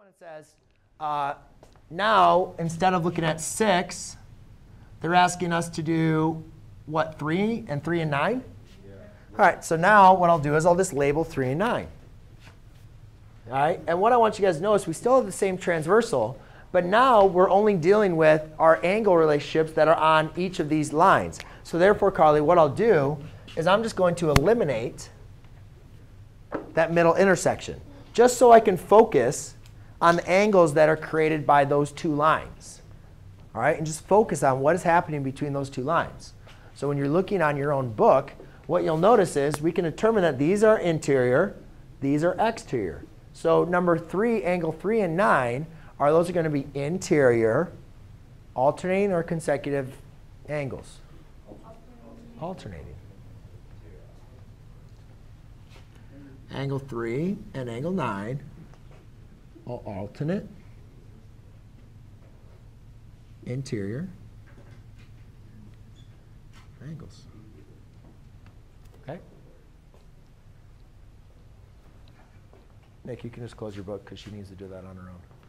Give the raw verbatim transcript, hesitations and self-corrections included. one it says, uh, now instead of looking at six, they're asking us to do what, three and three and nine? Yeah. All right, so now what I'll do is I'll just label three and nine. All right, and what I want you guys to notice, we still have the same transversal, but now we're only dealing with our angle relationships that are on each of these lines. So therefore, Carly, what I'll do is I'm just going to eliminate that middle intersection, just so I can focus on the angles that are created by those two lines. All right, and just focus on what is happening between those two lines. So when you're looking on your own book, what you'll notice is we can determine that these are interior, these are exterior. So number three, angle three and nine, are those are going to be interior, alternating or consecutive angles? Alternating. alternating. Angle three and angle nine are alternate, interior angles. OK? Nick, you can just close your book because she needs to do that on her own.